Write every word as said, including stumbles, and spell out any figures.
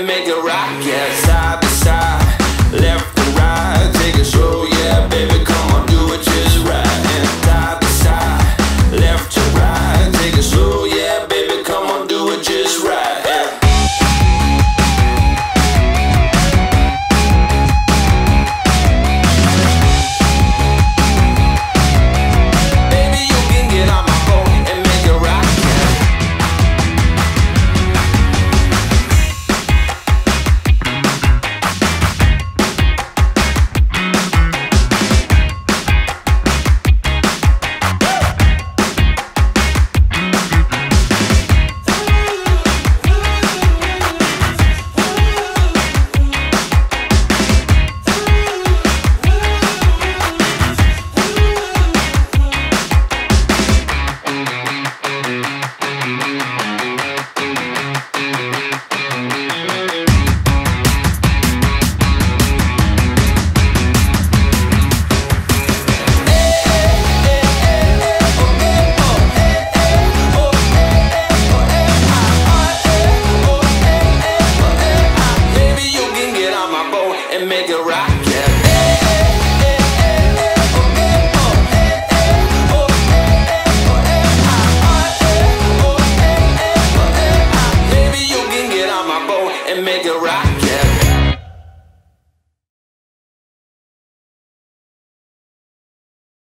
and make it right.